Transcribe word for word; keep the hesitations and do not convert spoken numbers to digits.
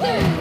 Whoa!